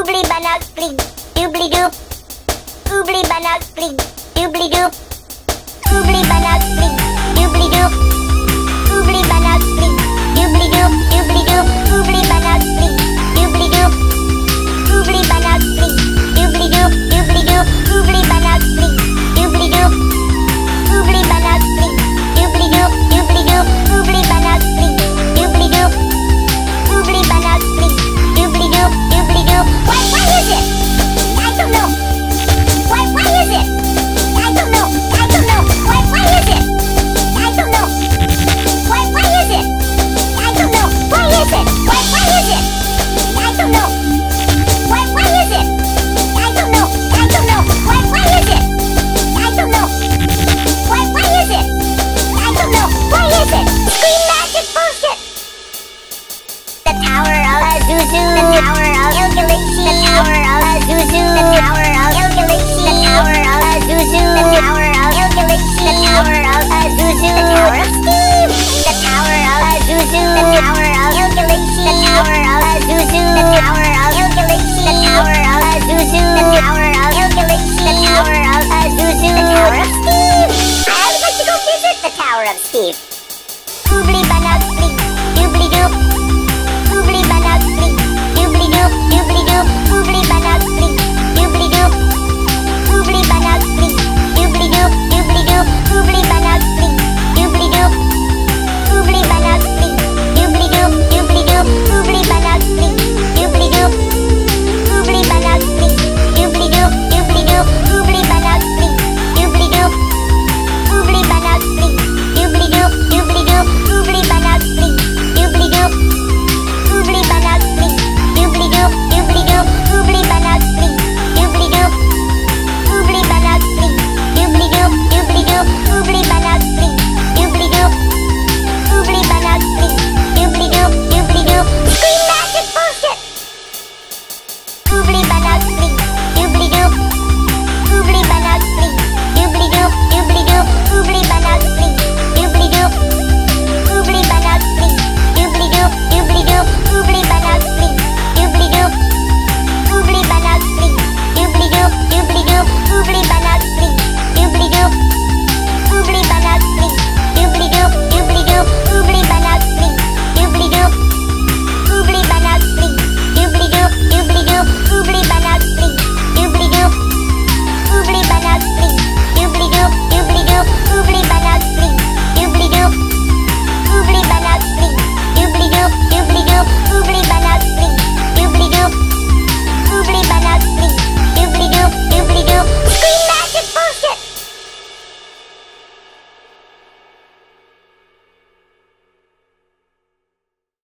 Oobly banana split, doobly doop. Oobly banana split, doobly doop. Oobly banana split, doobly doop. Oobly banana split, doobly doop, doobly doop. Oobly banana split, doobly doop.